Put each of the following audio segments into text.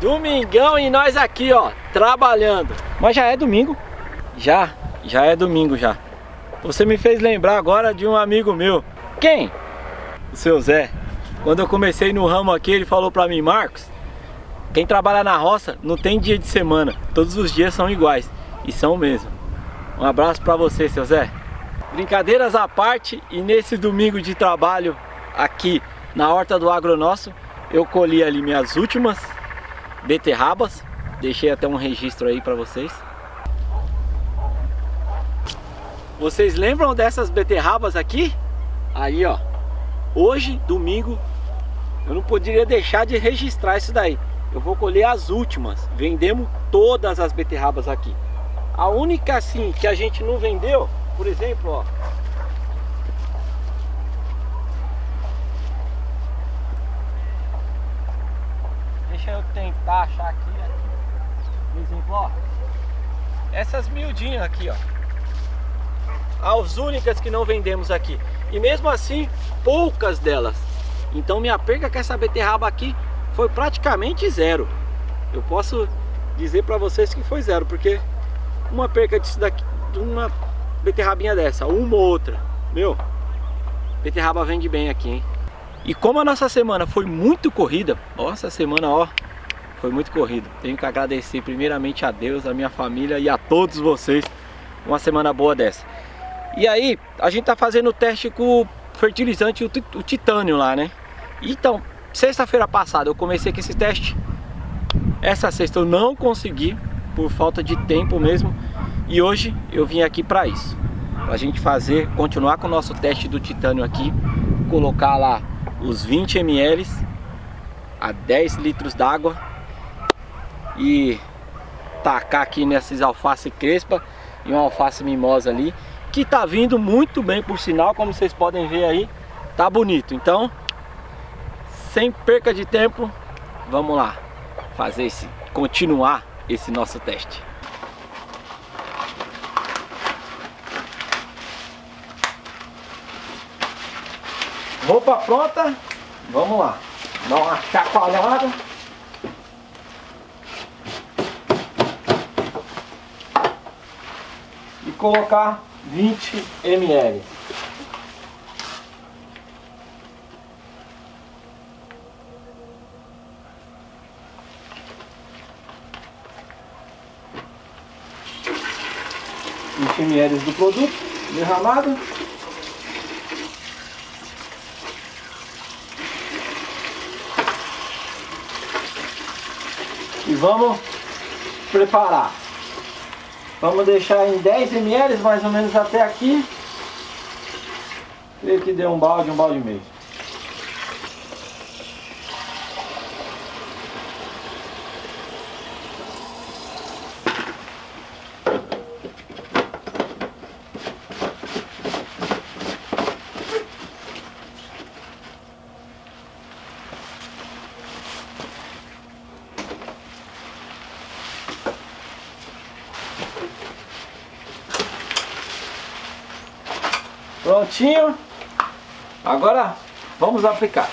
Domingão e nós aqui, ó, trabalhando. Mas já é domingo? Já é domingo já. Você me fez lembrar agora de um amigo meu. Quem? O seu Zé. Quando eu comecei no ramo aqui, ele falou pra mim: Marcos, quem trabalha na roça não tem dia de semana. Todos os dias são iguais. E são mesmo. Um abraço pra você, seu Zé. Brincadeiras à parte, e nesse domingo de trabalho aqui na horta do Agro Nosso, eu colhi ali minhas últimas beterrabas, deixei até um registro aí para vocês. Vocês lembram dessas beterrabas aqui? Aí, ó, hoje, domingo, eu não poderia deixar de registrar isso daí. Eu vou colher as últimas. Vendemos todas as beterrabas aqui. A única, assim, que a gente não vendeu, por exemplo, ó, deixa eu tentar achar aqui. Por exemplo, ó, essas miudinhas aqui, ó, as únicas que não vendemos aqui. E mesmo assim, poucas delas. Então minha perca com essa beterraba aqui foi praticamente zero. Eu posso dizer pra vocês que foi zero, porque uma perca disso daqui, de uma beterrabinha dessa, uma ou outra, meu, beterraba vende bem aqui, hein? E como a nossa semana foi muito corrida, nossa semana, ó, foi muito corrida. Tenho que agradecer primeiramente a Deus, a minha família e a todos vocês. Uma semana boa dessa. E aí, a gente tá fazendo o teste com o fertilizante, o titânio lá, né? Então, sexta-feira passada eu comecei com esse teste. Essa sexta eu não consegui, por falta de tempo mesmo. E hoje eu vim aqui pra isso. Pra gente fazer, continuar com o nosso teste do titânio aqui. Colocar lá os 20 ml a 10 litros d'água e tacar aqui nessas alface crespa e uma alface mimosa ali, que tá vindo muito bem, por sinal, como vocês podem ver aí, tá bonito. Então, sem perca de tempo, vamos lá fazer continuar esse nosso teste. Roupa pronta, vamos lá, dá uma chacoalhada. E colocar 20 ml. Do produto derramado. E vamos preparar. Vamos deixar em 10 ml mais ou menos até aqui. Creio que deu um balde e meio. Prontinho, agora vamos aplicar.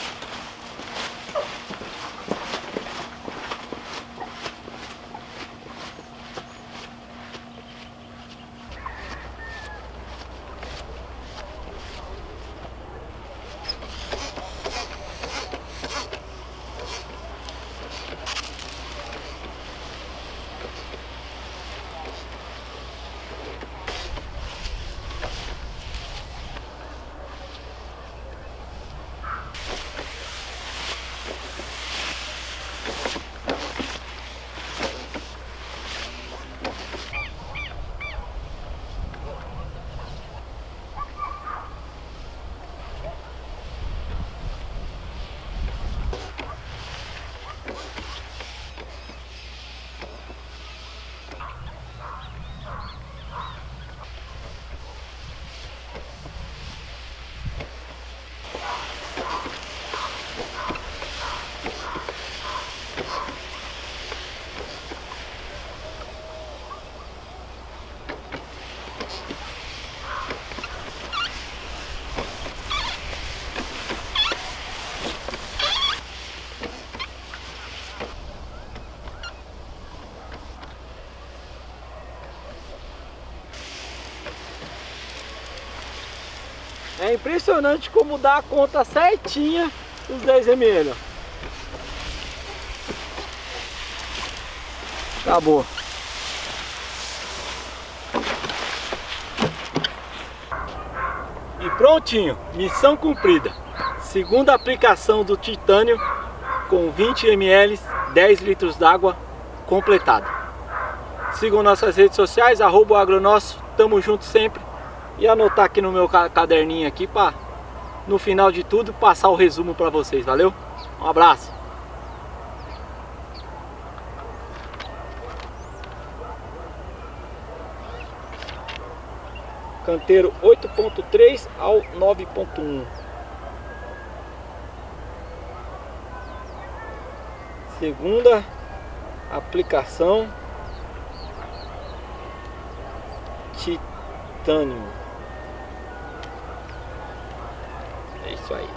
É impressionante como dá a conta certinha dos 10 ml. Acabou. E prontinho, missão cumprida. Segunda aplicação do titânio com 20 ml, 10 litros d'água completada. Sigam nossas redes sociais, @oagronosso, tamo junto sempre. E anotar aqui no meu caderninho aqui para no final de tudo passar o resumo para vocês, valeu? Um abraço! Canteiro 8.3 ao 9.1. Segunda aplicação titânio. É isso aí.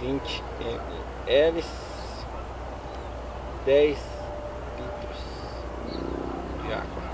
20 ml, 10 litros de água.